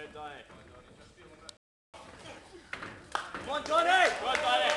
Dead Donnie. Come on, Donnie! Go on, Donnie!